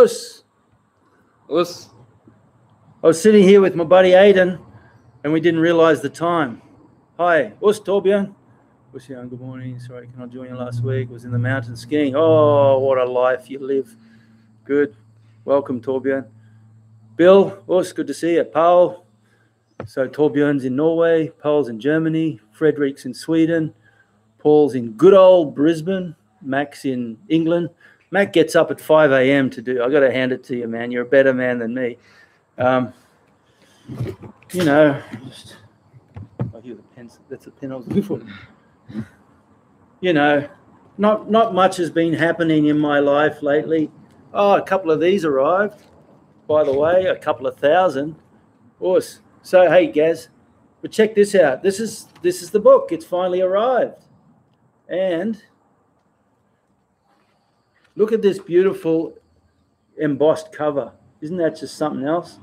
I was sitting here with my buddy Aidan, and we didn't realise the time. Hi, Torbjørn. Good morning. Sorry, can I join you last week? Was in the mountain skiing. Oh, what a life you live. Good. Welcome, Torbjørn. Bill, good to see you. Paul. So Torbjørn's in Norway, Paul's in Germany, Frederick's in Sweden, Paul's in good old Brisbane, Mac's in England. Mac gets up at 5 a.m. to do. I got to hand it to you, man. You're a better man than me. You know, just, oh, here's a pencil. That's a pen I was looking for. You know, not much has been happening in my life lately. Oh, a couple of these arrived, by the way, a couple of thousand. Awesome. So hey, Gaz, but check this out. This is the book. It's finally arrived, and look at this beautiful embossed cover. Isn't that just something else?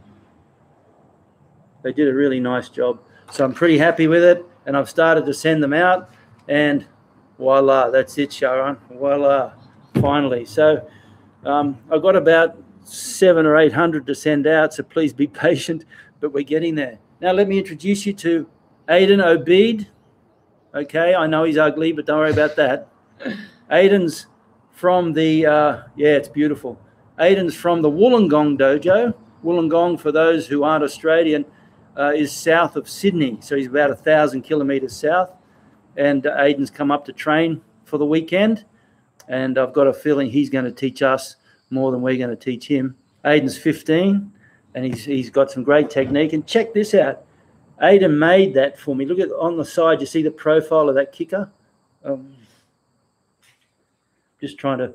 They did a really nice job, so I'm pretty happy with it, and I've started to send them out, and voila, that's it, Sharon. Voila, finally. So I've got about 700 or 800 to send out, so please be patient, but we're getting there. Now let me introduce you to Aidan Obeid. Okay, I know he's ugly, but don't worry about that. Aidan's from the, yeah, it's beautiful. Aidan's from the Wollongong dojo. Wollongong, for those who aren't Australian, is south of Sydney. So he's about 1,000 kilometres south. And Aidan's come up to train for the weekend. And I've got a feeling he's going to teach us more than we're going to teach him. Aidan's 15. And he's got some great technique. And check this out. Aidan made that for me. Look at on the side, you see the profile of that kicker? Just trying to,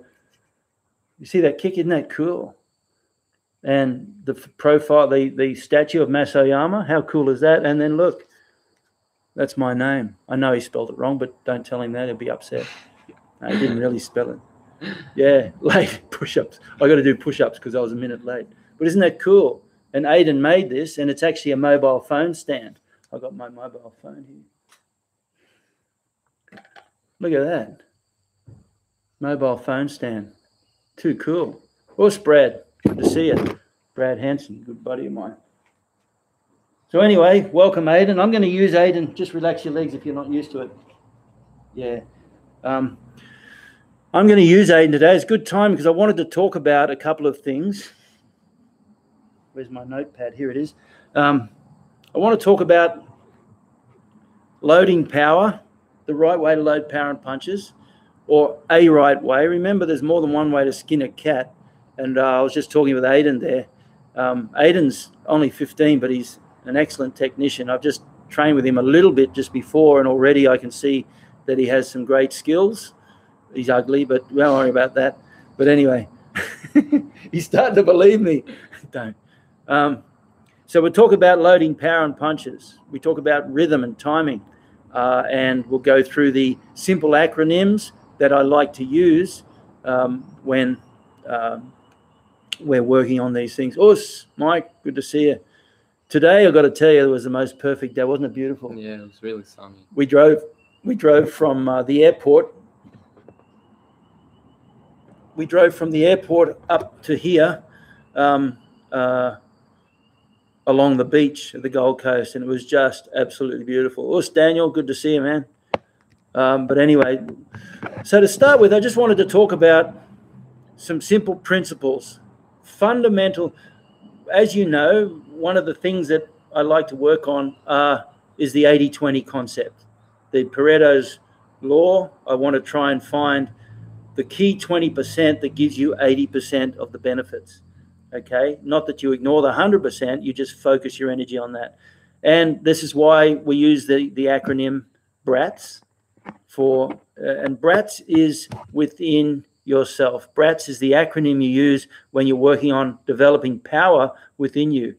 you see that kick? Isn't that cool? And the profile, the statue of Mas Oyama, how cool is that? And then look, that's my name. I know he spelled it wrong, but don't tell him that. He'll be upset. No, he didn't really spell it. Yeah, late push-ups. I got to do push-ups because I was a minute late. But isn't that cool? And Aidan made this, and it's actually a mobile phone stand. I got my mobile phone here. Look at that. Mobile phone stand. Too cool. What's Brad? Good to see you. Brad Hansen, good buddy of mine. So anyway, welcome, Aidan. I'm going to use Aidan. Just relax your legs if you're not used to it. Yeah. I'm going to use Aidan today. It's a good time because I wanted to talk about a couple of things. Where's my notepad? Here it is. I want to talk about loading power, the right way to load power and punches, or a right way. Remember, there's more than one way to skin a cat. And I was just talking with Aidan there. Aidan's only 15, but he's an excellent technician. I've just trained with him a little bit just before, and already I can see that he has some great skills. He's ugly, but don't worry about that. But anyway, he's starting to believe me. Don't. So we'll talk about loading power and punches. We talk about rhythm and timing, and we'll go through the simple acronyms that I like to use when we're working on these things. Mike, good to see you. Today, I've got to tell you, it was the most perfect day. Wasn't it beautiful? Yeah, it was really sunny. We drove from the airport. We drove from the airport up to here along the beach of the Gold Coast, and it was just absolutely beautiful. Daniel, good to see you, man. But anyway, so to start with, I just wanted to talk about some simple principles, fundamental. As you know, one of the things that I like to work on is the 80-20 concept, the Pareto's law. I want to try and find the key 20% that gives you 80% of the benefits, okay? Not that you ignore the 100%, you just focus your energy on that. And this is why we use the acronym BRATS for, and BRATS is within yourself. BRATS is the acronym you use when you're working on developing power within you.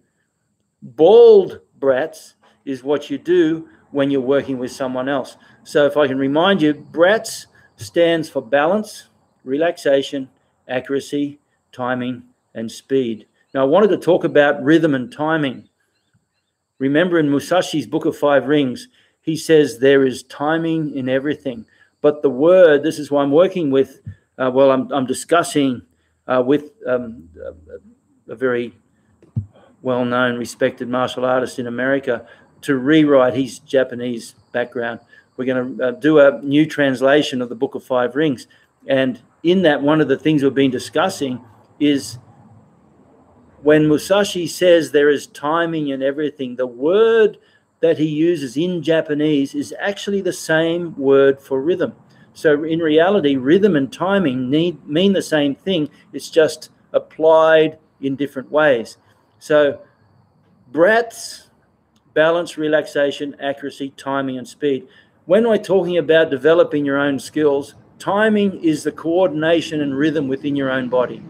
BALD BRATS is what you do when you're working with someone else. So if I can remind you, BRATS stands for balance, relaxation, accuracy, timing, and speed. Now, I wanted to talk about rhythm and timing. Remember in Musashi's Book of Five Rings, he says there is timing in everything. But the word, this is why I'm working with, well, I'm discussing with a very well-known, respected martial artist in America to rewrite his Japanese background. We're going to do a new translation of the Book of Five Rings. And in that, one of the things we've been discussing is when Musashi says there is timing and everything, the word that he uses in Japanese is actually the same word for rhythm. So in reality, rhythm and timing mean the same thing. It's just applied in different ways. So BRATS, balance, relaxation, accuracy, timing, and speed. When we're talking about developing your own skills, timing is the coordination and rhythm within your own body,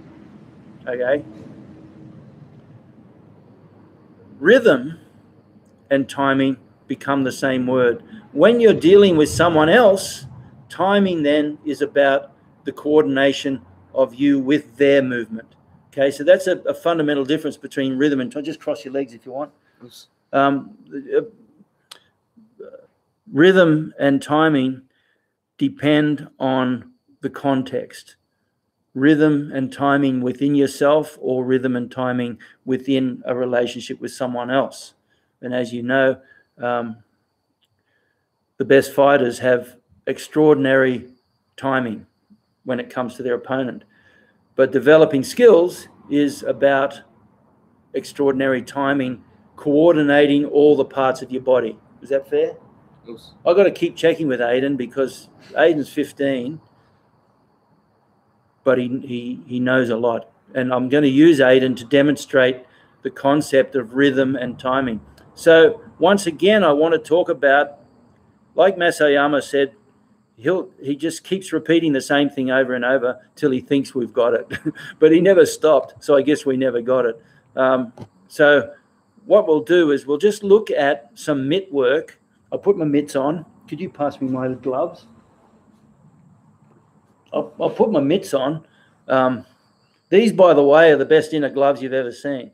okay? Rhythm and timing become the same word. When you're dealing with someone else, timing then is about the coordination of you with their movement, okay? So that's a fundamental difference between rhythm and time. Just cross your legs if you want. Rhythm and timing depend on the context. Rhythm and timing within yourself, or rhythm and timing within a relationship with someone else. And as you know, the best fighters have extraordinary timing when it comes to their opponent. But developing skills is about extraordinary timing, coordinating all the parts of your body. Is that fair? I've got to keep checking with Aidan because Aidan's 15, but he knows a lot. And I'm going to use Aidan to demonstrate the concept of rhythm and timing. So once again, I want to talk about, like Mas Oyama said, he just keeps repeating the same thing over and over till he thinks we've got it. But he never stopped, so I guess we never got it. So what we'll do is we'll just look at some mitt work. I'll put my mitts on. Could you pass me my gloves? I'll put my mitts on. These, by the way, are the best inner gloves you've ever seen.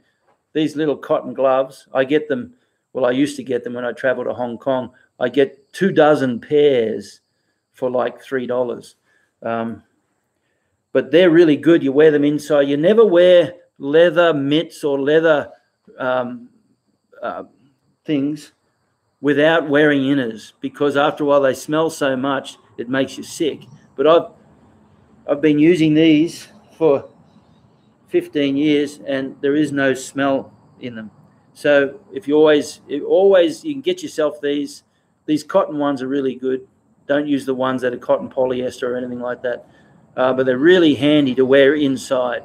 These little cotton gloves, I get them, well, I used to get them when I traveled to Hong Kong. I get 24 pairs for like $3. But they're really good. You wear them inside. You never wear leather mitts or leather things without wearing inners, because after a while they smell so much it makes you sick. But I've been using these for 15 years and there is no smell in them. So if you always you can get yourself these. These cotton ones are really good. Don't use the ones that are cotton polyester or anything like that. But they're really handy to wear inside.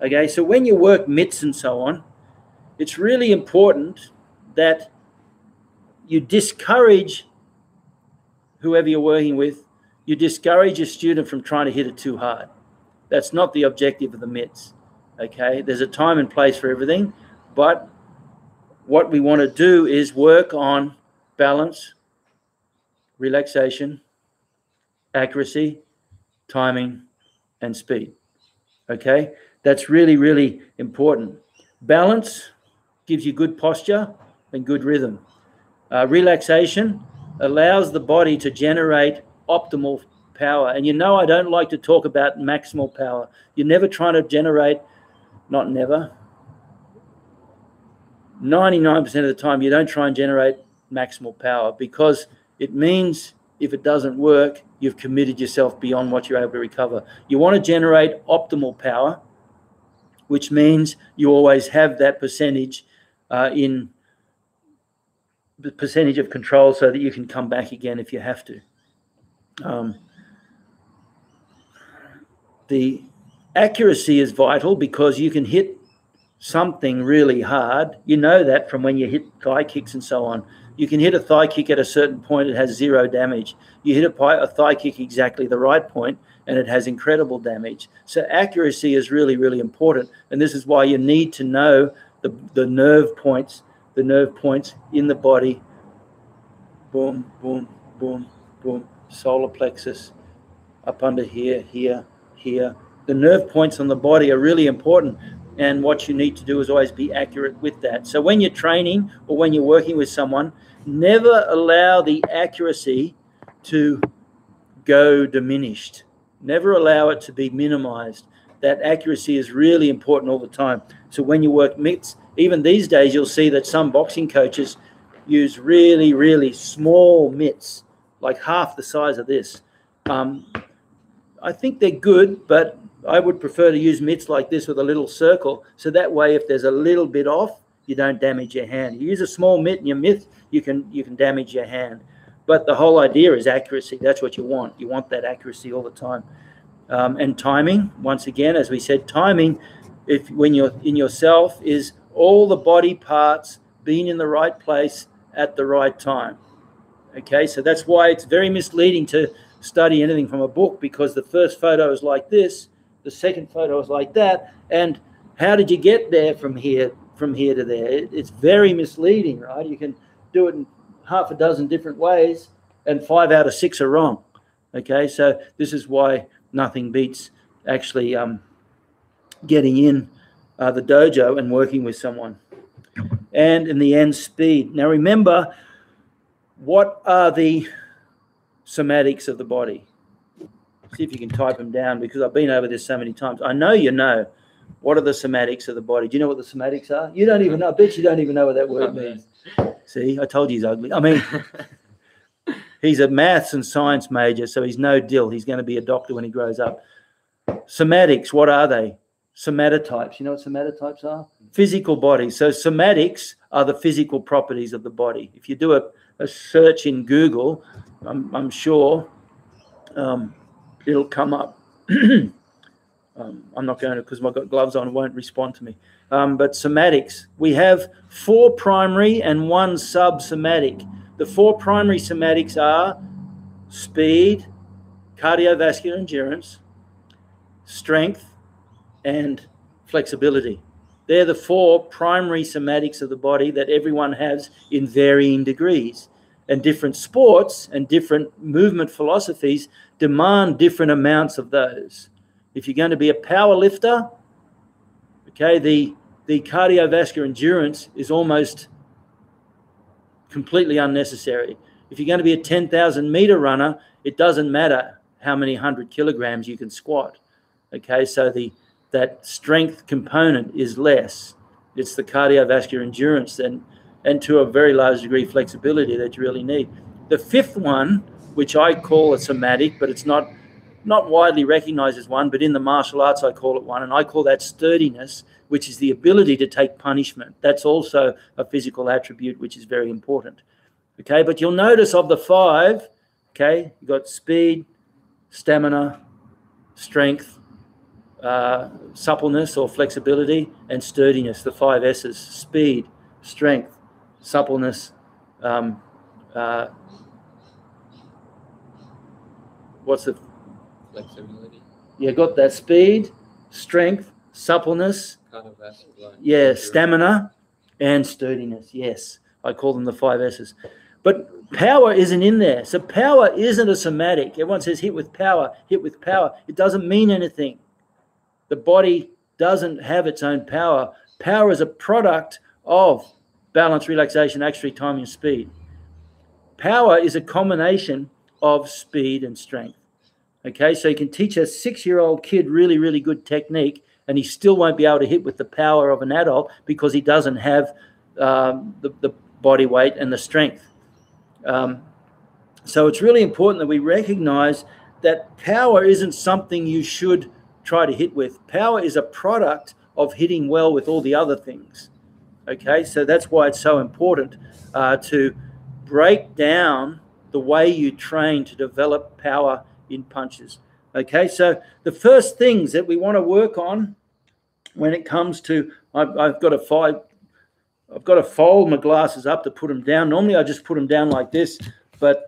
Okay, so when you work mitts and so on, it's really important that you discourage whoever you're working with, you discourage a student from trying to hit it too hard. That's not the objective of the mitts, okay? There's a time and place for everything, but what we want to do is work on balance, relaxation, accuracy, timing, and speed, okay? That's really, really important. Balance gives you good posture and good rhythm. Relaxation allows the body to generate optimal power. And you know I don't like to talk about maximal power. You're never trying to generate, not never, 99% of the time you don't try and generate maximal power, because it means if it doesn't work, you've committed yourself beyond what you're able to recover. You want to generate optimal power, which means you always have that percentage the percentage of control so that you can come back again if you have to. The accuracy is vital because you can hit something really hard. You know that from when you hit thigh kicks and so on. You can hit a thigh kick at a certain point, it has zero damage. You hit a thigh kick exactly the right point and it has incredible damage. So accuracy is really, really important. And this is why you need to know the nerve points in the body, boom, boom, boom, boom, solar plexus, up under here, here, here. The nerve points on the body are really important, and what you need to do is always be accurate with that. So when you're training or when you're working with someone, never allow the accuracy to go diminished. Never allow it to be minimized. that accuracy is really important all the time. So when you work mitts, even these days, you'll see that some boxing coaches use really, really small mitts, like half the size of this. I think they're good, but I would prefer to use mitts like this with a little circle. So that way, if there's a little bit off, you don't damage your hand. You use a small mitt and your mitt, you can damage your hand. But the whole idea is accuracy. That's what you want. You want that accuracy all the time. And timing, once again, as we said, timing, when you're in yourself, is all the body parts being in the right place at the right time. Okay, so that's why it's very misleading to study anything from a book, because the first photo is like this, the second photo is like that, and how did you get there from here to there? It's very misleading, right? You can do it in half a dozen different ways, and 5 out of 6 are wrong. Okay, so this is why nothing beats actually getting in the dojo and working with someone. And in the end, speed. Now remember, what are the somatics of the body? See if you can type them down, because I've been over this so many times. I know you know. What are the somatics of the body? Do you know what the somatics are? You don't even know. I bet you don't even know what that word means. See, I told you he's ugly. I mean, he's a maths and science major, so he's no dill. He's going to be a doctor when he grows up. Somatics, what are they? Somatotypes. You know what somatotypes are? Physical bodies. So somatics are the physical properties of the body. If you do a search in Google, I'm sure it'll come up. I'm not going to, because I've got gloves on, won't respond to me. But somatics, we have 4 primary and 1 sub-somatic. The 4 primary somatics are speed, cardiovascular endurance, strength, and flexibility. They're the 4 primary somatics of the body that everyone has in varying degrees. And different sports and different movement philosophies demand different amounts of those. If you're going to be a power lifter, okay, the cardiovascular endurance is almost completely unnecessary. If you're going to be a 10,000-meter runner, it doesn't matter how many 100 kilograms you can squat. Okay, so that strength component is less. It's the cardiovascular endurance and to a very large degree flexibility that you really need. The 5th one, which I call a somatic, but it's not widely recognized as one, but in the martial arts I call it one, and I call that sturdiness, which is the ability to take punishment. That's also a physical attribute which is very important. Okay, but you'll notice of the 5, okay, you've got speed, stamina, strength, suppleness or flexibility, and sturdiness, the 5 S's, speed, strength, suppleness, flexibility. Yeah, got that, speed, strength, suppleness, yeah, stamina, and sturdiness, yes. I call them the 5 S's. But power isn't in there. So power isn't a somatic. Everyone says hit with power, hit with power. It doesn't mean anything. The body doesn't have its own power. Power is a product of balance, relaxation, action, timing, and speed. Power is a combination of speed and strength. Okay, so you can teach a 6-year-old kid really, really good technique, and he still won't be able to hit with the power of an adult because he doesn't have the body weight and the strength. So it's really important that we recognize that power isn't something you should try to hit with. Power is a product of hitting well with all the other things. Okay, so that's why it's so important to break down the way you train to develop power in punches. Okay, so the first things that we want to work on when it comes to, I've got to fold my glasses up to put them down. Normally I just put them down like this, but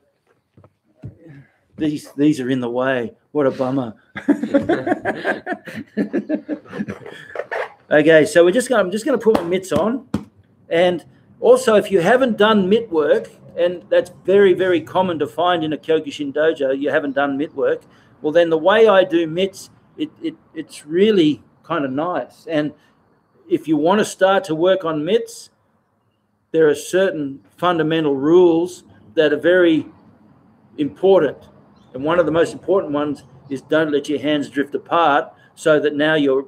these are in the way. What a bummer. Okay, so I'm just going to put my mitts on. And also, if you haven't done mitt work, and that's very, very common to find in a Kyokushin dojo, you haven't done mitt work, well, then the way I do mitts, it's really kind of nice. And if you want to start to work on mitts, there are certain fundamental rules that are very important. And one of the most important ones is don't let your hands drift apart. so that now your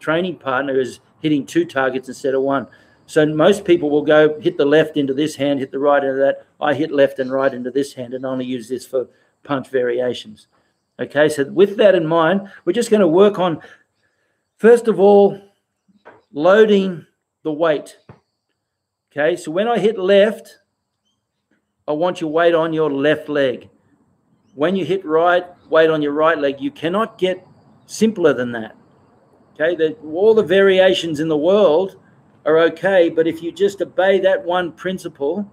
training partner is hitting two targets instead of one. So most people will go hit the left into this hand, hit the right into that. I hit left and right into this hand and only use this for punch variations. Okay, so with that in mind, we're just going to work on, first of all, loading the weight. Okay, so when I hit left, I want your weight on your left leg. When you hit right, weight on your right leg. You cannot get simpler than that. Okay, all the variations in the world are okay, but if you just obey that one principle,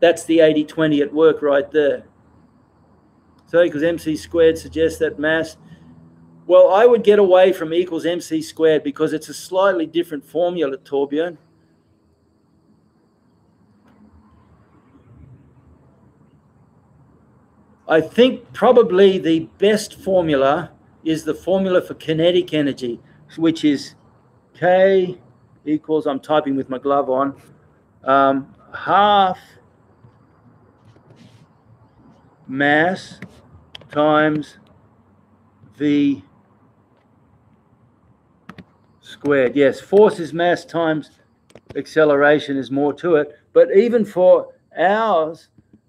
that's the 80-20 at work right there. So equals MC squared suggests that mass. Well, I would get away from E equals MC squared because it's a slightly different formula, Torbjørn. I think probably the best formula is the formula for kinetic energy, which is K equals, I'm typing with my glove on, half mass times V squared. Yes, force is mass times acceleration is more to it. But even for ours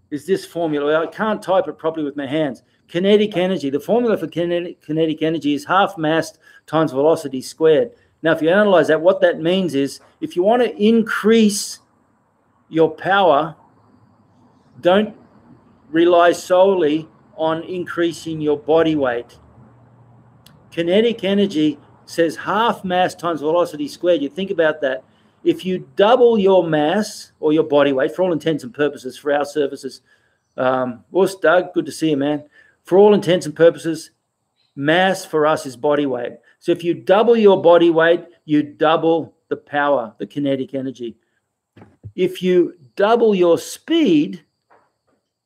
is this formula. I can't type it properly with my hands. Kinetic energy. The formula for kinetic energy is half mass times velocity squared. Now, if you analyze that, what that means is if you want to increase your power, don't rely solely on increasing your body weight. Kinetic energy says half mass times velocity squared. You think about that. If you double your mass or your body weight, for all intents and purposes, for our services, what's Doug? Good to see you, man. For all intents and purposes, mass for us is body weight. So if you double your body weight, you double the power, the kinetic energy. If you double your speed,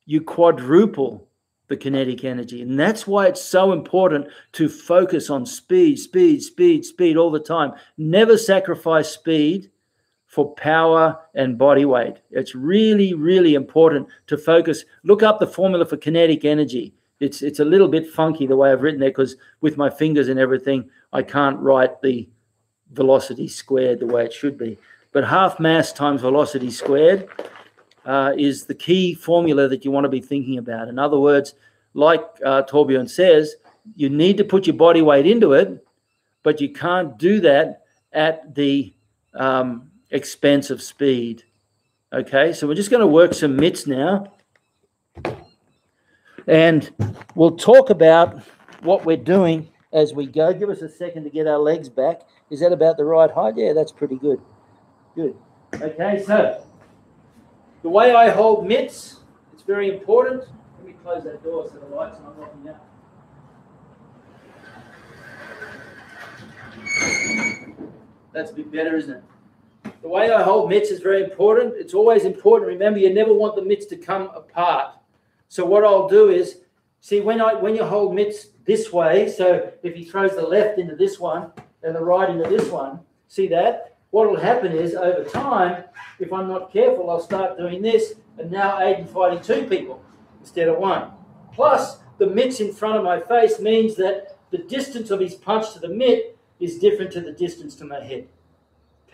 you quadruple the kinetic energy. And that's why it's so important to focus on speed, speed, speed, speed all the time. Never sacrifice speed for power and body weight. It's really, really important to focus. Look up the formula for kinetic energy. It's a little bit funky the way I've written it because with my fingers and everything, I can't write the velocity squared the way it should be. But half mass times velocity squared is the key formula that you want to be thinking about. In other words, like Torbjørn says, you need to put your body weight into it, but you can't do that at the expense of speed. Okay, so we're just going to work some mitts now. And we'll talk about what we're doing as we go. Give us a second to get our legs back. Is that about the right height? Yeah, that's pretty good. Good. Okay, so the way I hold mitts, it's very important. Let me close that door so the lights aren't locking out. That's a bit better, isn't it? The way I hold mitts is very important. It's always important. Remember, you never want the mitts to come apart. So what I'll do is, see, when you hold mitts this way, so if he throws the left into this one and the right into this one, see that? What will happen is, over time, if I'm not careful, I'll start doing this, and now Aidan fighting two people instead of one. Plus, the mitts in front of my face means that the distance of his punch to the mitt is different to the distance to my head.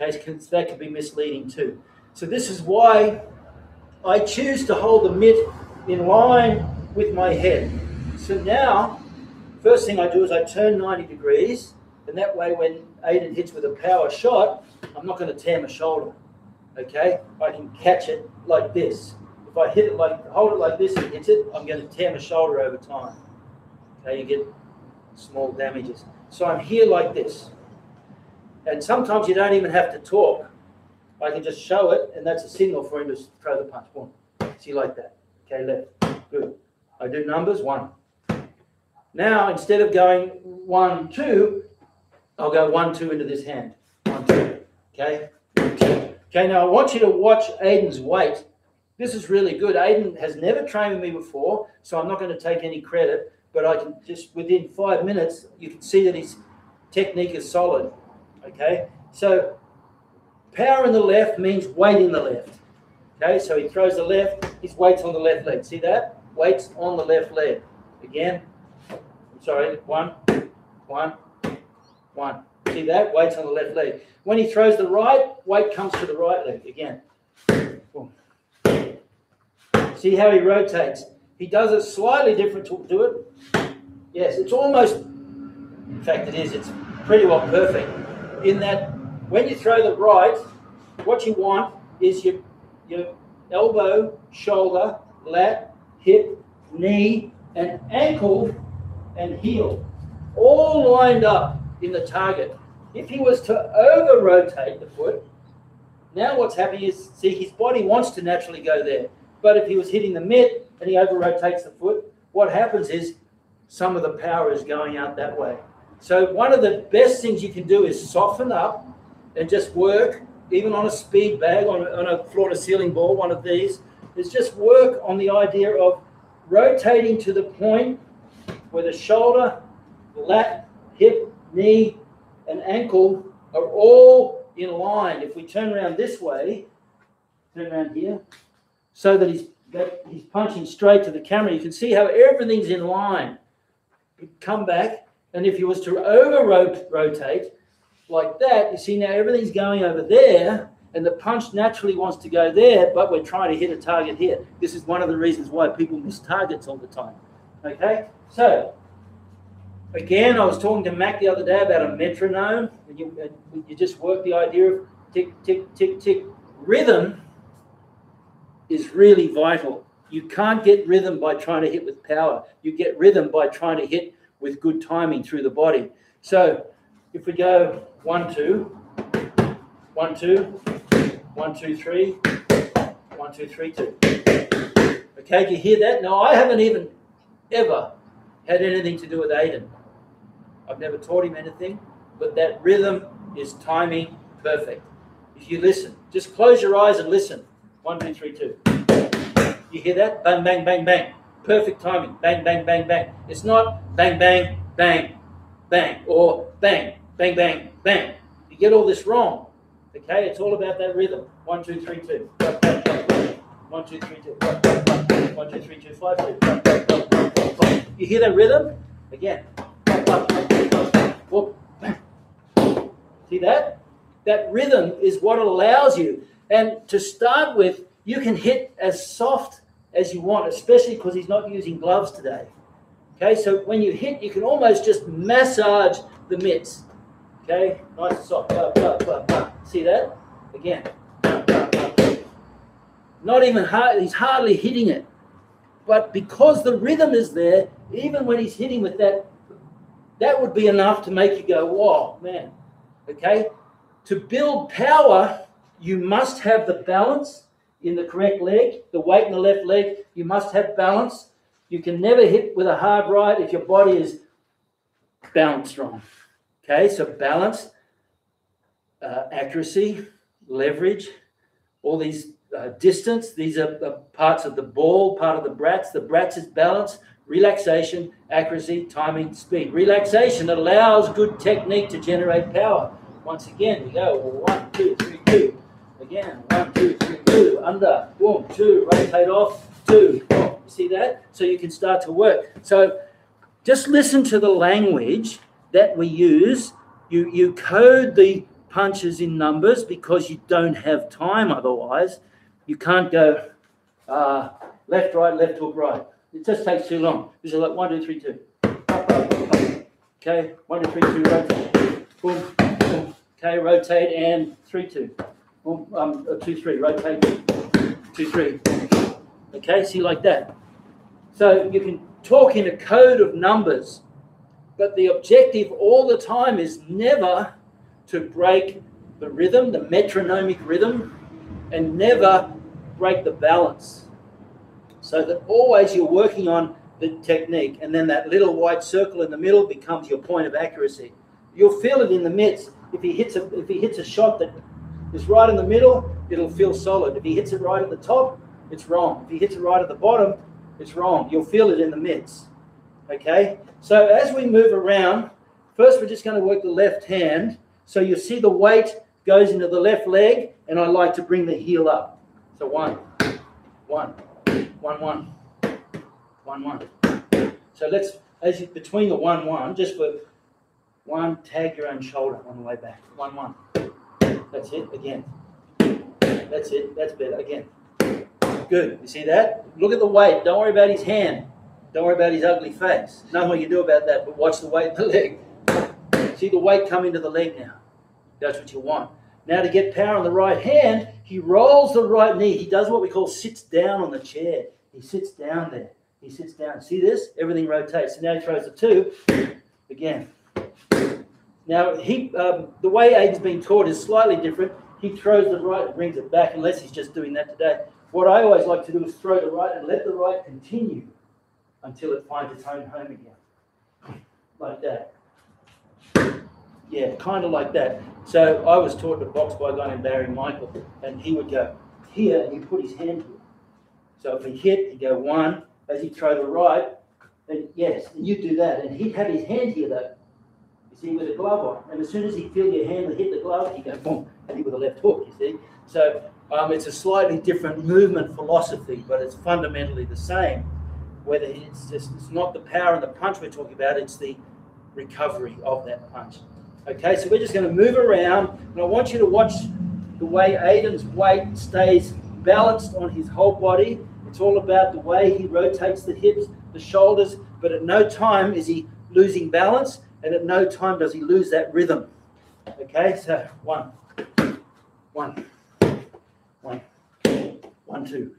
Okay, so that can be misleading too. So this is why I choose to hold the mitt in line with my head. So now, first thing I do is I turn 90 degrees, and that way when Aidan hits with a power shot, I'm not going to tear my shoulder, okay? I can catch it like this. If I hit it hold it like this and hit it, I'm going to tear my shoulder over time. Okay, you get small damages. So I'm here like this. And sometimes you don't even have to talk. I can just show it, and that's a signal for him to throw the punch. One. See, like that. Okay, left. Good. I do numbers, one. Now, instead of going 1, 2, I'll go 1, 2 into this hand. 1, 2. Okay? 1, 2. Okay, now I want you to watch Aidan's weight. This is really good. Aidan has never trained with me before, so I'm not going to take any credit, but I can just, within 5 minutes, you can see that his technique is solid. Okay? So, power in the left means weight in the left. Okay? So he throws the left, his weight's on the left leg. See that? Weight's on the left leg. Again. I'm sorry. 1, 1. One. See that? Weight's on the left leg. When he throws the right, weight comes to the right leg again. Boom. See how he rotates? He does it slightly different to it. Yes, it's almost, in fact it is, it's pretty well perfect in that when you throw the right, what you want is your elbow, shoulder, lat, hip, knee, and ankle and heel all lined up in the target. If he was to over-rotate the foot, now what's happening is, see, his body wants to naturally go there. But if he was hitting the mitt and he over-rotates the foot, what happens is some of the power is going out that way. So one of the best things you can do is soften up and just work, even on a speed bag, on a floor-to-ceiling ball, one of these, is just work on the idea of rotating to the point where the shoulder, lat, hip, knee and ankle are all in line. If we turn around this way, turn around here, so that he's punching straight to the camera, you can see how everything's in line. Come back, and if he was to over-rotate like that, you see now everything's going over there, and the punch naturally wants to go there, but we're trying to hit a target here. This is one of the reasons why people miss targets all the time. Okay, so again, I was talking to Mac the other day about a metronome. You just work the idea of tick, tick, tick, tick. Rhythm is really vital. You can't get rhythm by trying to hit with power. You get rhythm by trying to hit with good timing through the body. So if we go 1, 2, 1, 2, 1, 2, 3, 1, 2, 3, 2. Okay, do you hear that? Now, I haven't even ever had anything to do with Aidan. I've never taught him anything, but that rhythm is timing perfect. If you listen, just close your eyes and listen. 1, 2, 3, 2. You hear that? Bang, bang, bang, bang. Perfect timing. Bang, bang, bang, bang. It's not bang, bang, bang, bang, or bang, bang, bang, bang. You get all this wrong. Okay, it's all about that rhythm. 1, 2, 3, 2. 1, 2, 3, 2. 1, 2, 3, 2. 5, 2. You hear that rhythm? Again. Whoop. See that? That rhythm is what allows you. And to start with, you can hit as soft as you want, especially because he's not using gloves today. Okay, so when you hit, you can almost just massage the mitts. Okay, nice and soft. Bah, bah, bah, bah. See that? Again. Bah, bah, bah, bah. Not even hard, he's hardly hitting it. But because the rhythm is there, even when he's hitting with that, that would be enough to make you go, whoa, man. Okay? To build power, you must have the balance in the correct leg, the weight in the left leg. You must have balance. You can never hit with a hard right if your body is balanced wrong. Okay, so balance, accuracy, leverage, all these distance. These are parts of the ball, part of the BRATS. The BRATS is balance, relaxation, accuracy, timing, speed. Relaxation allows good technique to generate power. Once again, we go 1, 2, 3, 2. Again, 1, 2, 3, 2. Under, boom, 2, rotate off, 2. You see that? So you can start to work. So just listen to the language that we use. You code the punches in numbers because you don't have time otherwise. You can't go left, right, left, hook, right. It just takes too long. This is like 1, 2, 3, 2. Okay, 1, 2, 3, 2, rotate. Boom, boom. Okay, rotate and 3, 2. Boom, 2, 3, rotate. 2, 3. Okay, see like that. So you can talk in a code of numbers, but the objective all the time is never to break the rhythm, the metronomic rhythm, and never break the balance. So that always you're working on the technique, and then that little white circle in the middle becomes your point of accuracy. You'll feel it in the mitts. If he hits a shot that is right in the middle, it'll feel solid. If he hits it right at the top, it's wrong. If he hits it right at the bottom, it's wrong. You'll feel it in the mitts. Okay? So as we move around, first we're just going to work the left hand. So you see the weight goes into the left leg, and I like to bring the heel up. So 1, 1, 1, 1, 1, 1. So let's, as you, between the 1, 1, just for One, tag your own shoulder on the way back. One, one. That's it. Again. That's it. That's better. Again. Good. You see that? Look at the weight. Don't worry about his hand. Don't worry about his ugly face. Nothing we can do about that, but watch the weight of the leg. See the weight come into the leg now. That's what you want. Now to get power on the right hand, he rolls the right knee. He does what we call sits down on the chair. He sits down there. He sits down. See this? Everything rotates. So now he throws the two. Again. Now, the way Aidan's been taught is slightly different. He throws the right and brings it back, unless he's just doing that today. What I always like to do is throw the right and let the right continue until it finds its own home again. Like that. Yeah, kind of like that. So I was taught to box by a guy named Barry Michael, and he would go here, and he'd put his hand here. So if he hit, he'd go one, as he'd throw the right, and yes, and you'd do that. And he'd have his hand here, though. You see, with a glove on, and as soon as he feel your hand and hit the glove, he goes boom, and he with a left hook. You see, so it's a slightly different movement philosophy, but it's fundamentally the same. Whether it's not the power and the punch we're talking about; it's the recovery of that punch. Okay, so we're just going to move around, and I want you to watch the way Aidan's weight stays balanced on his whole body. It's all about the way he rotates the hips, the shoulders, but at no time is he losing balance. And at no time does he lose that rhythm. Okay, so one, one, one, one, two,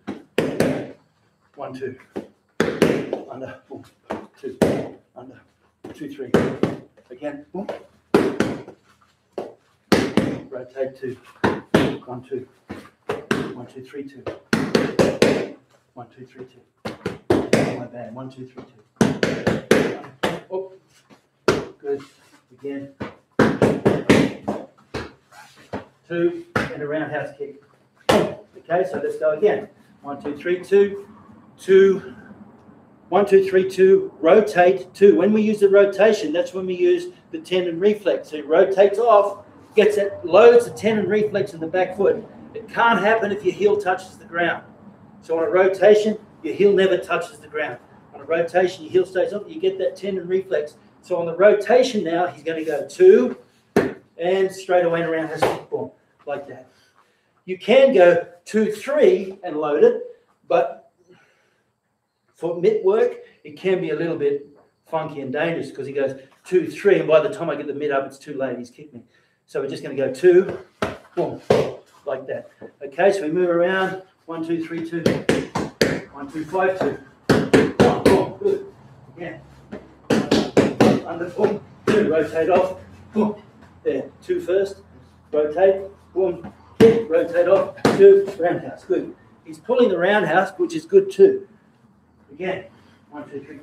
one, two, under, boom, two, under, two, three, again, boom, rotate two, one, two, one, two, three, two, one, two, three, two, my bad, one, two, three, two, oh. Good. Again. Two and a roundhouse kick. Okay, so let's go again. One, two, three, two, two, one, two, three, two, rotate two. When we use the rotation, that's when we use the tendon reflex. So he rotates off, gets it, loads the tendon reflex in the back foot. It can't happen if your heel touches the ground. So on a rotation, your heel never touches the ground. On a rotation, your heel stays up, you get that tendon reflex. So on the rotation now, he's going to go two and straight away around his football, like that. You can go two, three and load it, but for mitt work, it can be a little bit funky and dangerous because he goes two, three, and by the time I get the mitt up, it's too late, he's kicked me. So we're just going to go two, boom, like that. Okay, so we move around, one, two, three, two, one, two, five, two, one, boom, good, again. Under, boom, two, rotate off, boom, there, two first, rotate, boom, kick, rotate off, two, roundhouse, good. He's pulling the roundhouse, which is good too. Again, one, two, three,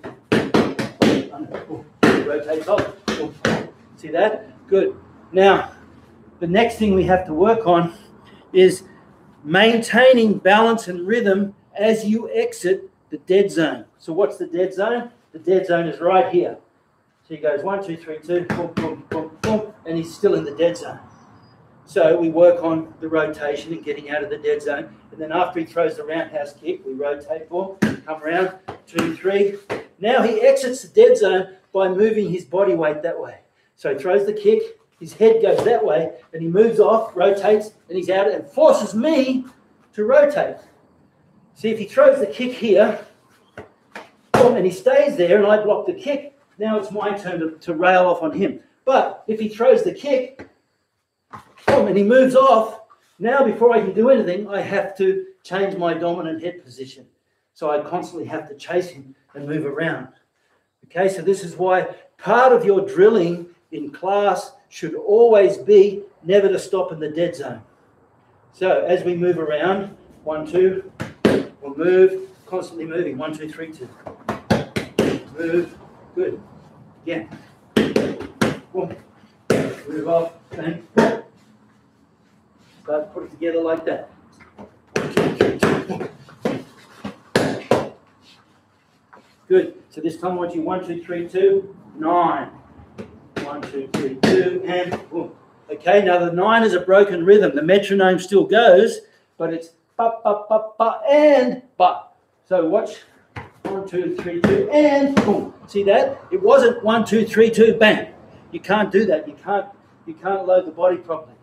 under, boom, rotate off, boom. See that? Good. Now, the next thing we have to work on is maintaining balance and rhythm as you exit the dead zone. So what's the dead zone? The dead zone is right here. He goes one, two, three, two, boom, boom, boom, boom, and he's still in the dead zone. So we work on the rotation and getting out of the dead zone. And then after he throws the roundhouse kick, we rotate, boom, come around, two, three. Now he exits the dead zone by moving his body weight that way. So he throws the kick, his head goes that way, and he moves off, rotates, and he's out and forces me to rotate. See, if he throws the kick here, boom, and he stays there, and I block the kick, now it's my turn to rail off on him. But if he throws the kick, boom, and he moves off, now before I can do anything, I have to change my dominant head position. So I constantly have to chase him and move around. Okay, so this is why part of your drilling in class should always be never to stop in the dead zone. So as we move around, one, two, we'll move, constantly moving, one, two, three, two, move, good. Again. Boom. Move off. Bang. Boom. Start putting it together like that. Good. So this time I want you 1, 2, 3, 2, 9. 1, 2, 3, 2, and boom. Okay, now the 9 is a broken rhythm. The metronome still goes, but it's ba ba ba ba and ba. So watch. 1, 2, 3, 2, and boom. See that? It wasn't 1, 2, 3, 2, bang. You can't do that. You can't load the body properly.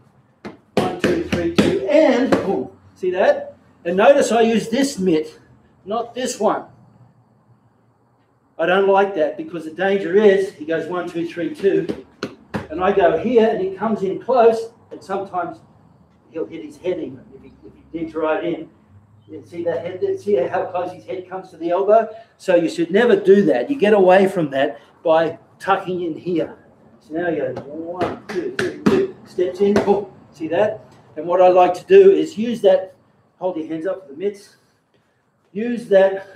1, 2, 3, 2, and boom. See that? And notice I use this mitt, not this one. I don't like that, because the danger is he goes 1, 2, 3, 2, and I go here, and he comes in close, and sometimes he'll hit his head even if he digs right in. You see that head? See how close his head comes to the elbow? So you should never do that. You get away from that by tucking in here. So now he goes 1, 2, 3, 2, steps in. Oh, see that? And what I like to do is use that. Hold your hands up for the mitts. Use that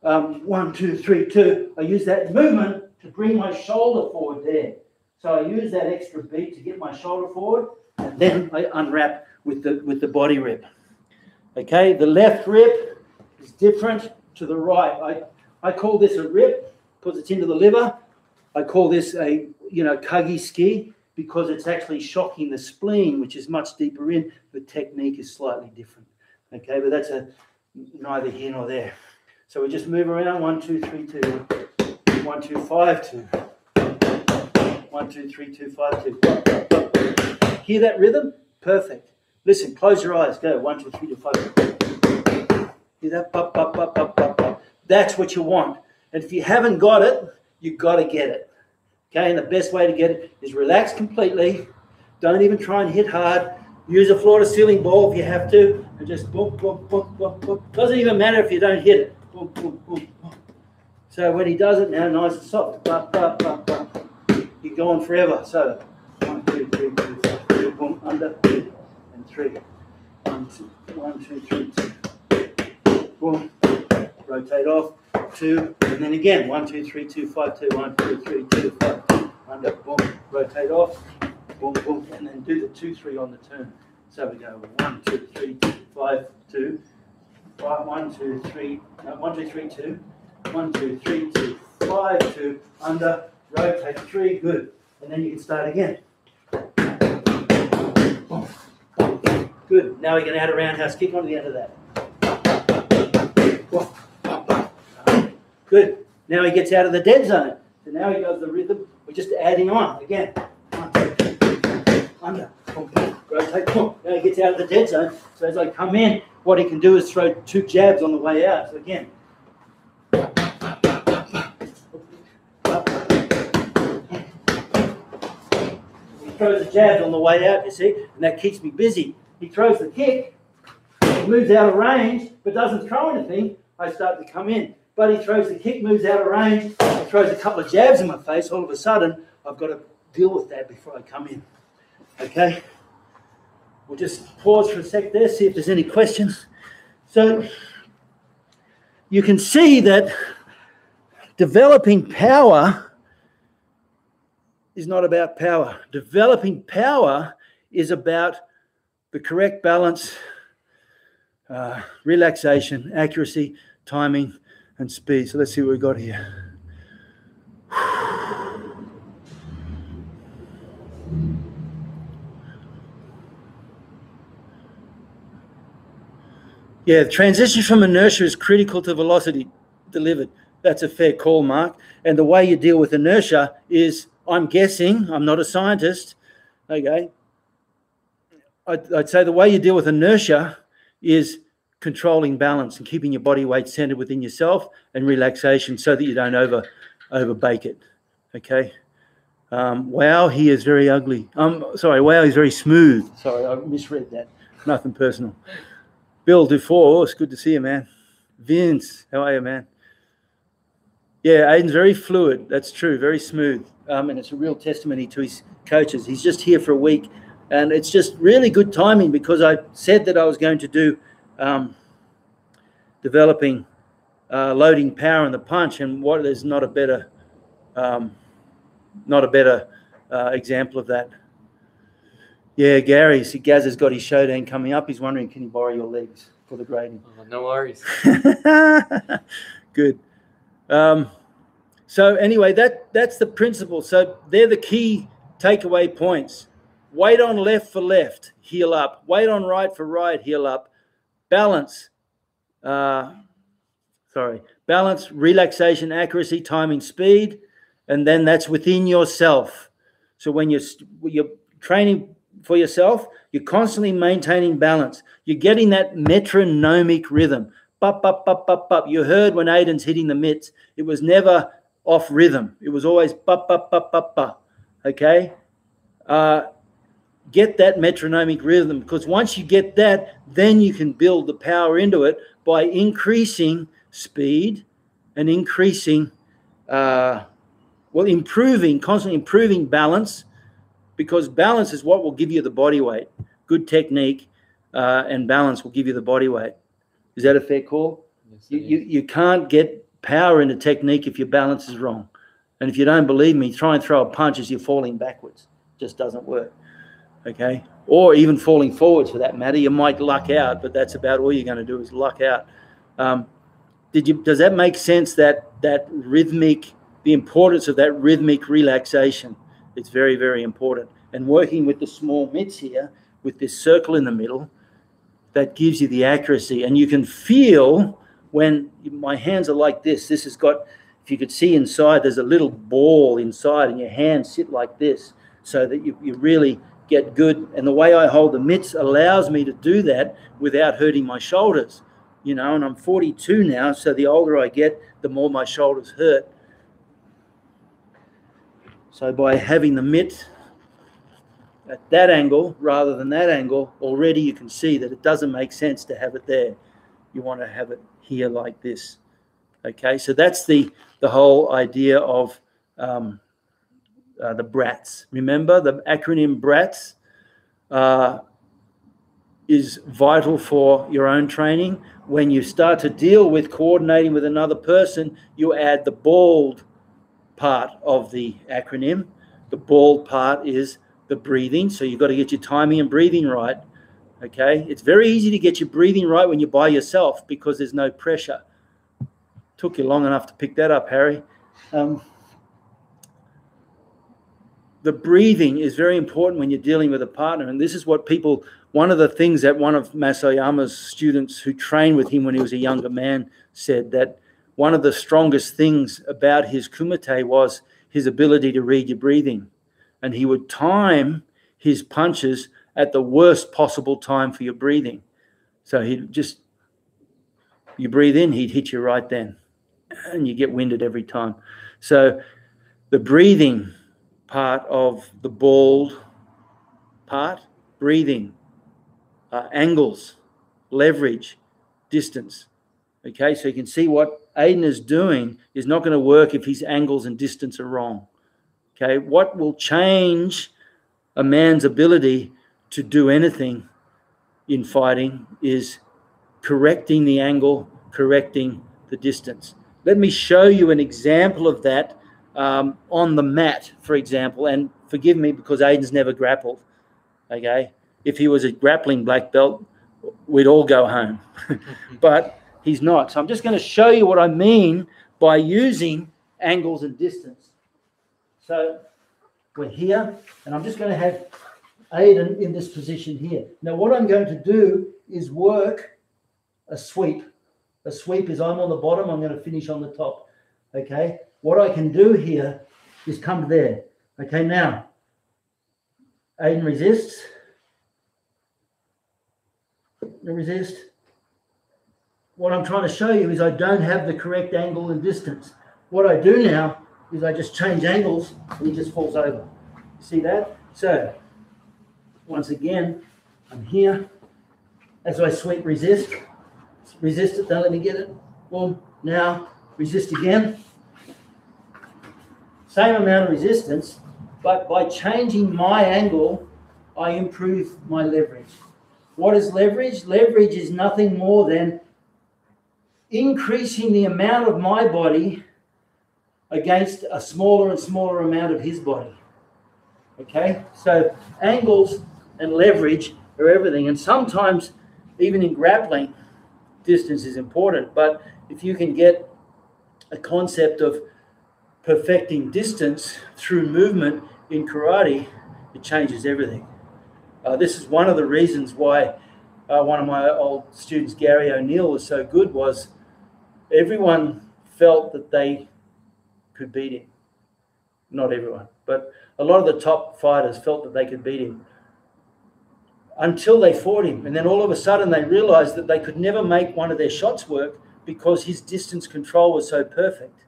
1, 2, 3, 2. I use that movement to bring my shoulder forward there. So I use that extra beat to get my shoulder forward, and then I unwrap with the body rip. Okay, the left rip is different to the right. I call this a rip because it's into the liver. I call this a kagi-ski because it's actually shocking the spleen, which is much deeper in. The technique is slightly different. Okay, but that's a neither here nor there. So we just move around 1, 2, 3, 2, 1, 2, 5, 2, 1, 2, 3, 2, 5, 2. Hear that rhythm? Perfect. Listen, close your eyes. Go 1, 2, 3, 2, 5. Hear that? Pop, pop, pop, pop, pop, pop. That's what you want. And if you haven't got it, you've got to get it. Okay, and the best way to get it is relax completely. Don't even try and hit hard. Use a floor-to-ceiling ball if you have to, and just boom, boom, boom, boom, boom. Doesn't even matter if you don't hit it. Boom, boom, boom, boom. So when he does it now, nice and soft. Bop, bop, bop, bop. You're going forever. So 1, 2, 3, 2, 3, 2, boom, under. 3, 1, 2, 1, 2, 3, 2, boom, rotate off, 2, and then again, 1, 2, 3, 2, 5, 2, 1, 2, 3, 2, 5, 2, under, boom, rotate off, boom, boom, and then do the 2, 3 on the turn. So we go 1, 2, 3, 2, 5, 2, 1, 2, 3, no, 1, 2, 3, 2, 1, 2, 3, 2, 5, 2, under, rotate, 3, good, and then you can start again. Good. Now we can add a roundhouse kick onto the end of that. Good. Now he gets out of the dead zone. So now he does the rhythm. We're just adding on again. Under. Rotate. Now he gets out of the dead zone. So as I come in, what he can do is throw 2 jabs on the way out. So again. He throws the jabs on the way out, you see, and that keeps me busy. He throws the kick, he moves out of range, but doesn't throw anything. I start to come in. But he throws the kick, moves out of range, he throws a couple of jabs in my face. All of a sudden, I've got to deal with that before I come in. Okay? We'll just pause for a sec there, see if there's any questions. So you can see that developing power is not about power. Developing power is about the correct balance, relaxation, accuracy, timing, and speed. So let's see what we've got here. Yeah, the transition from inertia is critical to velocity delivered. That's a fair call, Mark. And the way you deal with inertia is, I'm guessing, I'm not a scientist, okay, I'd say the way you deal with inertia is controlling balance and keeping your body weight centered within yourself, and relaxation so that you don't overbake it. Okay. Wow, he is very ugly. Sorry, wow, he's very smooth. Sorry, I misread that. Nothing personal. Bill Dufour, oh, it's good to see you, man. Vince, how are you, man? Yeah, Aidan's very fluid. That's true, very smooth. And it's a real testimony to his coaches. He's just here for a week. And it's just really good timing, because I said that I was going to do developing loading power in the punch, and what is not a better example of that. Yeah, Gary, see, Gaz has got his shodan coming up. He's wondering, can he borrow your legs for the grading? Oh, no worries. Good. So anyway, that's the principle. So they're the key takeaway points. Weight on left for left, heel up. Weight on right for right, heel up. Balance, balance, relaxation, accuracy, timing, speed, and then that's within yourself. So when you're training for yourself, you're constantly maintaining balance. You're getting that metronomic rhythm. Bup, bup, bup, bup, bup. You heard when Aidan's hitting the mitts. It was never off rhythm. It was always bup, bup, bup, bup, bup. Okay? Get that metronomic rhythm, because once you get that, then you can build the power into it by increasing speed and increasing, constantly improving balance, because balance is what will give you the body weight. Good technique and balance will give you the body weight. Is that a fair call? Yes, you can't get power into technique if your balance is wrong. And if you don't believe me, try and throw a punch as you're falling backwards. It just doesn't work. Okay, or even falling forwards for that matter. You might luck out, but that's about all you're going to do is luck out. Does that make sense, that rhythmic, the importance of that rhythmic relaxation? It's very, very important. And working with the small mitts here, with this circle in the middle, that gives you the accuracy. And you can feel when my hands are like this. This has got, if you could see inside, there's a little ball inside, and your hands sit like this so that you really get good. And the way I hold the mitts allows me to do that without hurting my shoulders, you know. And I'm 42 now, so the older I get, the more my shoulders hurt. So by having the mitt at that angle rather than that angle, already you can see that it doesn't make sense to have it there. You want to have it here like this. Okay, so that's the whole idea of the BRATS. Remember, the acronym BRATS is vital for your own training. When you start to deal with coordinating with another person, you add the BALD part of the acronym. The BALD part is the breathing, so you've got to get your timing and breathing right. Okay, it's very easy to get your breathing right when you're by yourself because there's no pressure. Took you long enough to pick that up, Harry. The breathing is very important when you're dealing with a partner, and this is what people, one of the things that one of Mas Oyama's students who trained with him when he was a younger man said, that one of the strongest things about his kumite was his ability to read your breathing, and he would time his punches at the worst possible time for your breathing. So you breathe in, he'd hit you right then, and you get winded every time. So the breathing part of the BALD part, breathing, angles, leverage, distance. Okay, so you can see what Aidan is doing is not going to work if his angles and distance are wrong. Okay, what will change a man's ability to do anything in fighting is correcting the angle, correcting the distance. Let me show you an example of that. On the mat, for example, and forgive me because Aidan's never grappled, okay? If he was a grappling black belt, we'd all go home, but he's not. So I'm just going to show you what I mean by using angles and distance. So we're here, and I'm just going to have Aidan in this position here. Now what I'm going to do is work a sweep. A sweep is I'm on the bottom, I'm going to finish on the top, okay? What I can do here is come to there. Okay, now, Aidan resists. Resist. What I'm trying to show you is I don't have the correct angle and distance. What I do now is I just change angles and he just falls over. See that? So, once again, I'm here. As I sweep, resist. Resist it, don't let me get it. Boom, now, resist again. Same amount of resistance, but by changing my angle, I improve my leverage. What is leverage? Leverage is nothing more than increasing the amount of my body against a smaller and smaller amount of his body. Okay? So angles and leverage are everything. And sometimes, even in grappling, distance is important. But if you can get a concept of perfecting distance through movement in karate, it changes everything. This is one of the reasons why one of my old students, Gary O'Neill, was so good, was everyone felt that they could beat him. Not everyone. But a lot of the top fighters felt that they could beat him until they fought him. And then all of a sudden they realized that they could never make one of their shots work because his distance control was so perfect.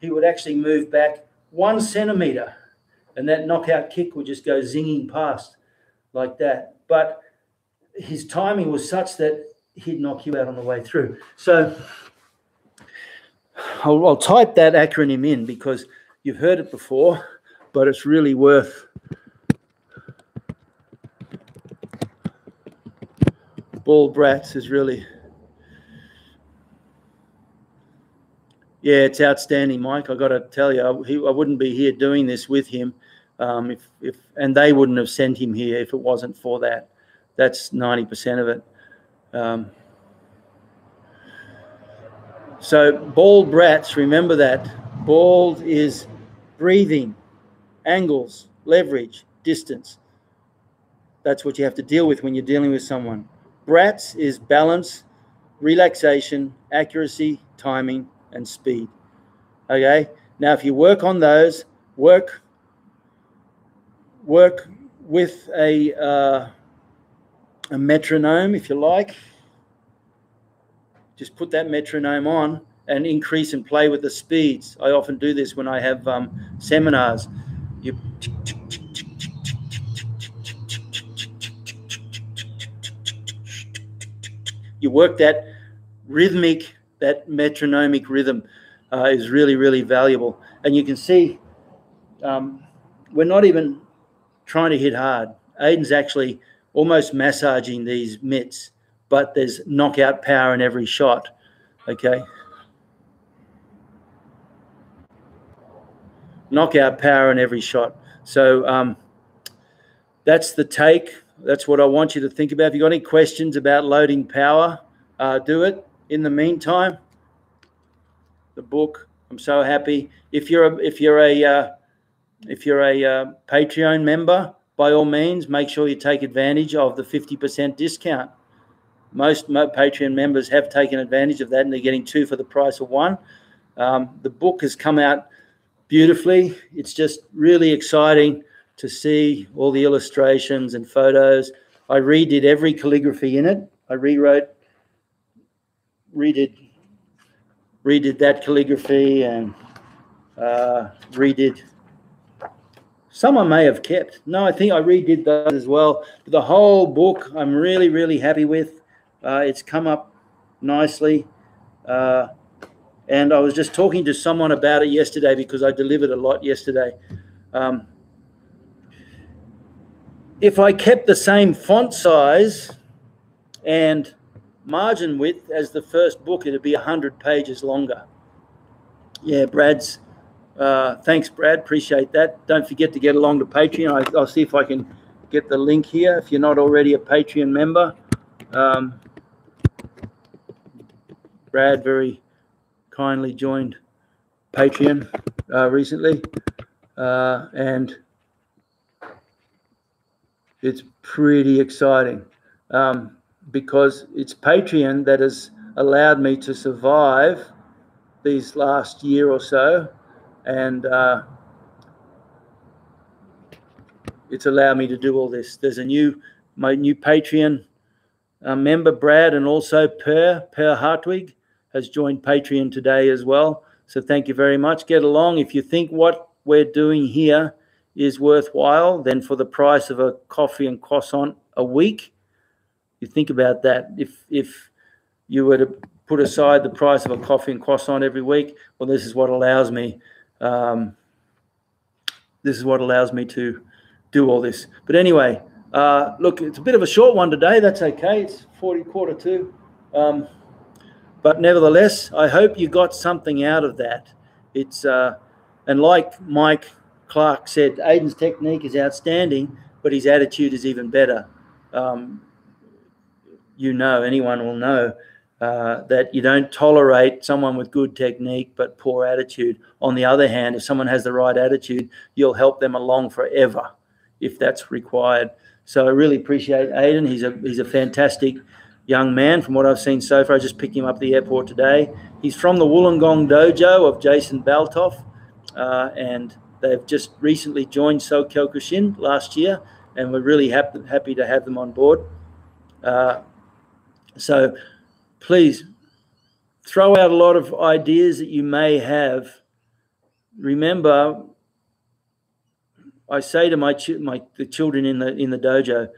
He would actually move back 1 centimeter and that knockout kick would just go zinging past like that. But his timing was such that he'd knock you out on the way through. So I'll type that acronym in because you've heard it before, but it's really worth BALD. BRATS is really, yeah, it's outstanding, Mike. I got to tell you, I wouldn't be here doing this with him and they wouldn't have sent him here if it wasn't for that. That's 90% of it. So BALD. BRATS, remember that. BALD is breathing, angles, leverage, distance. That's what you have to deal with when you're dealing with someone. BRATS is balance, relaxation, accuracy, timing, and speed. Okay? Now, if you work on those, work with a metronome, if you like. Just put that metronome on and increase and play with the speeds. I often do this when I have seminars. You work that rhythmic, that metronomic rhythm is really, really valuable. And you can see we're not even trying to hit hard. Aidan's actually almost massaging these mitts, but there's knockout power in every shot, okay? Knockout power in every shot. So that's the take. That's what I want you to think about. If you've got any questions about loading power, do it. In the meantime, the book, I'm so happy. If you're a Patreon member, by all means, make sure you take advantage of the 50% discount. Most Patreon members have taken advantage of that and they're getting 2 for the price of 1. The book has come out beautifully. It's just really exciting to see all the illustrations and photos. I redid every calligraphy in it. I redid that calligraphy and redid. Some I may have kept. No, I think I redid those as well. But the whole book I'm really, really happy with. It's come up nicely. And I was just talking to someone about it yesterday because I delivered a lot yesterday. If I kept the same font size and margin width as the first book, it would be 100 pages longer. Yeah, Brad's. Thanks, Brad. Appreciate that. Don't forget to get along to Patreon. I'll see if I can get the link here if you're not already a Patreon member. Brad very kindly joined Patreon recently, and it's pretty exciting because it's Patreon that has allowed me to survive these last year or so, and it's allowed me to do all this. There's my new Patreon member, Brad, and also Per Hartwig has joined Patreon today as well. So thank you very much. Get along. If you think what we're doing here is worthwhile, then for the price of a coffee and croissant a week, you think about that. If you were to put aside the price of a coffee and croissant every week, well, this is what allows me. This is what allows me to do all this. But anyway, look, it's a bit of a short one today. That's okay. It's 40 quarter to. But nevertheless, I hope you got something out of that. It's and like Mike Clark said, Aidan's technique is outstanding, but his attitude is even better. You know, anyone will know that you don't tolerate someone with good technique but poor attitude. On the other hand, if someone has the right attitude, you'll help them along forever if that's required. So I really appreciate Aidan. He's a fantastic young man from what I've seen so far. I just picked him up at the airport today. He's from the Wollongong dojo of Jason Baltoff, and They've just recently joined Kyokushin last year, and we're really happy to have them on board. So please throw out a lot of ideas that you may have. Remember, I say to the children in the dojo,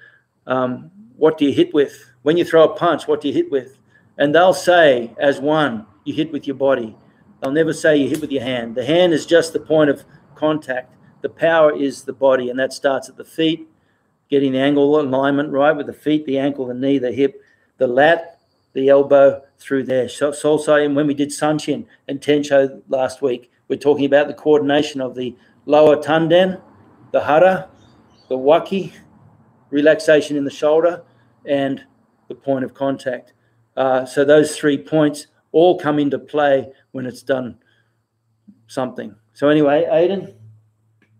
what do you hit with? When you throw a punch, what do you hit with? And they'll say, as one, you hit with your body. They'll never say you hit with your hand. The hand is just the point of contact. The power is the body, and that starts at the feet, getting the angle alignment right with the feet, the ankle, the knee, the hip, the lat, the elbow, through there. So also, and when we did Sanchin and tencho last week, we're talking about the coordination of the lower tanden, the hara, the waki, relaxation in the shoulder, and the point of contact. So those 3 points all come into play when it's done something. So anyway, Aidan,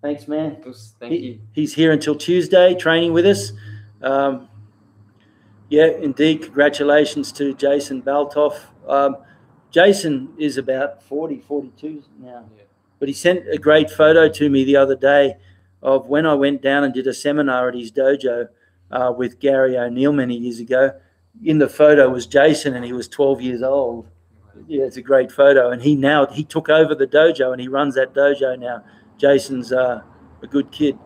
thanks, man. Thank you. He's here until Tuesday training with us. Yeah, indeed, congratulations to Jason Baltoff. Jason is about 40, 42 now. Yeah. But he sent a great photo to me the other day of when I went down and did a seminar at his dojo with Gary O'Neill many years ago. In the photo was Jason, and he was 12 years old. Yeah, it's a great photo. And he took over the dojo, and he runs that dojo now. Jason's a good kid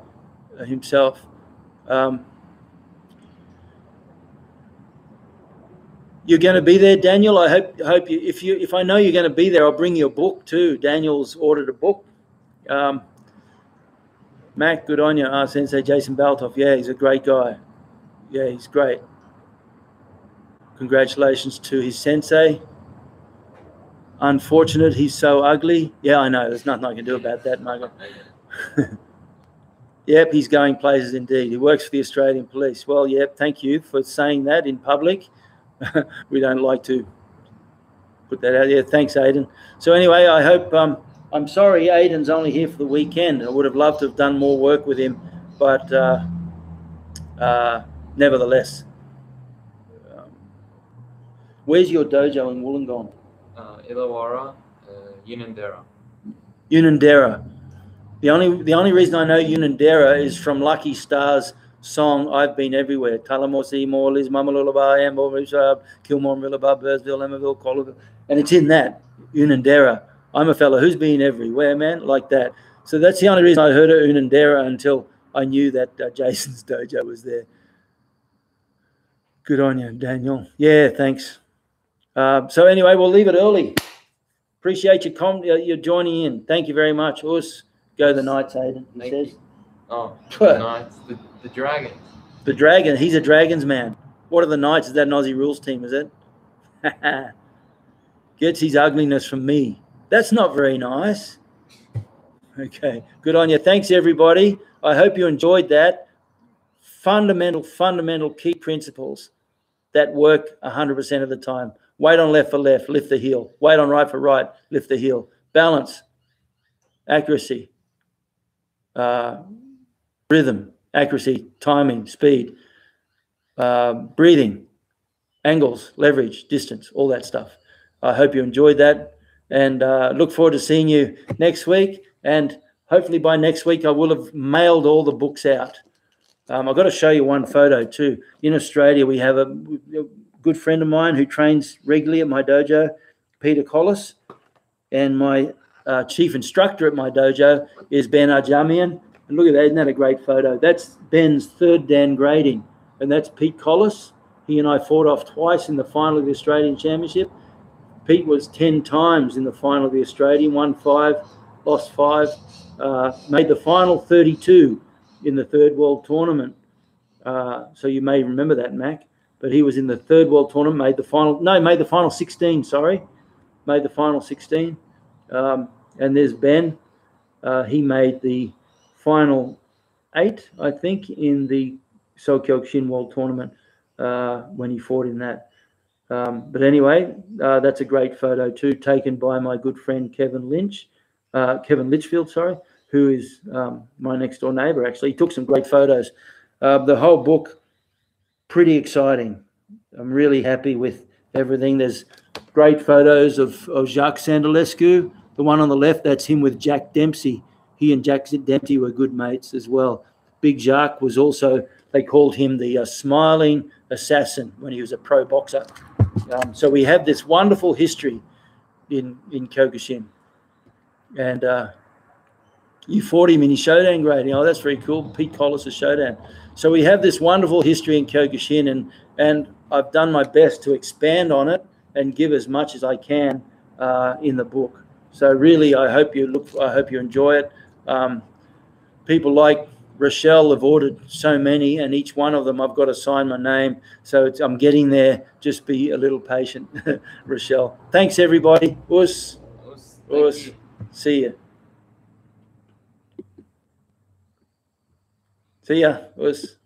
himself. You're going to be there, Daniel. I hope you. If I know you're going to be there, I'll bring you a book too. Daniel's ordered a book. Mac, good on you. Ah, Sensei Jason Baltoff. Yeah, he's a great guy. Yeah, he's great. Congratulations to his sensei. Unfortunate, he's so ugly. Yeah, I know. There's nothing I can do about that, Michael. Yep, he's going places indeed. He works for the Australian Police. Well, yep, thank you for saying that in public. We don't like to put that out there. Thanks, Aidan. So anyway, I hope... I'm sorry Aidan's only here for the weekend. I would have loved to have done more work with him, but nevertheless. Where's your dojo in Wollongong? Illawarra, Unanderra. Unanderra. The only reason I know Unanderra is from Lucky Star's song "I've Been Everywhere." Talamosi, Morley's, Mamalulaba, Ambo, Rishab, Kilmore, Millaba, Burrsville, Emmerville, Colville, and it's in that Unanderra. I'm a fella who's been everywhere, man, like that. So that's the only reason I heard of Unanderra until I knew that Jason's dojo was there. Good on you, Daniel. Yeah, thanks. So anyway, we'll leave it early. Appreciate your joining in. Thank you very much. Us, go the Knights, Aidan. He says. You. Oh, the Knights, the Dragons. The Dragon. He's a Dragons man. What are the Knights? Is that an Aussie rules team? Is it? Gets his ugliness from me. That's not very nice. Okay, good on you. Thanks, everybody. I hope you enjoyed that. Fundamental key principles that work 100% of the time. Weight on left for left, lift the heel. Weight on right for right, lift the heel. Balance, accuracy, rhythm, accuracy, timing, speed, breathing, angles, leverage, distance, all that stuff. I hope you enjoyed that, and look forward to seeing you next week, and hopefully by next week I will have mailed all the books out. I've got to show you one photo too. In Australia, we have a good friend of mine who trains regularly at my dojo, Peter Collis, and my chief instructor at my dojo is Ben Arjamian. And look at that, isn't that a great photo? That's Ben's third Dan grading, and that's Pete Collis. He and I fought off twice in the final of the Australian Championship. Pete was 10 times in the final of the Australian, won 5, lost 5, made the final 32 in the Third World Tournament. So you may remember that, Mac. But he was in the Third World Tournament, made the final 16, sorry. Made the final 16. And there's Ben. He made the final 8, I think, in the Kyokushin World Tournament when he fought in that. But anyway, that's a great photo too, taken by my good friend Kevin Litchfield, sorry, who is my next door neighbor, actually. He took some great photos. The whole book, pretty exciting. I'm really happy with everything. There's great photos of Jacques Sandalescu. The one on the left, that's him with Jack Dempsey. He and Jack Dempsey were good mates as well. Big Jacques was also, they called him the smiling assassin when he was a pro boxer. So we have this wonderful history in Kyokushin. And you fought him in his shodan grade. You know, that's very cool. Pete Collis' shodan. So we have this wonderful history in Kyokushin, and I've done my best to expand on it and give as much as I can in the book. So really, I hope you enjoy it. People like Rochelle have ordered so many, and each one of them I've got to sign my name. So it's, I'm getting there. Just be a little patient, Rochelle. Thanks, everybody. Us. Us. Us. See ya. See ya. Us.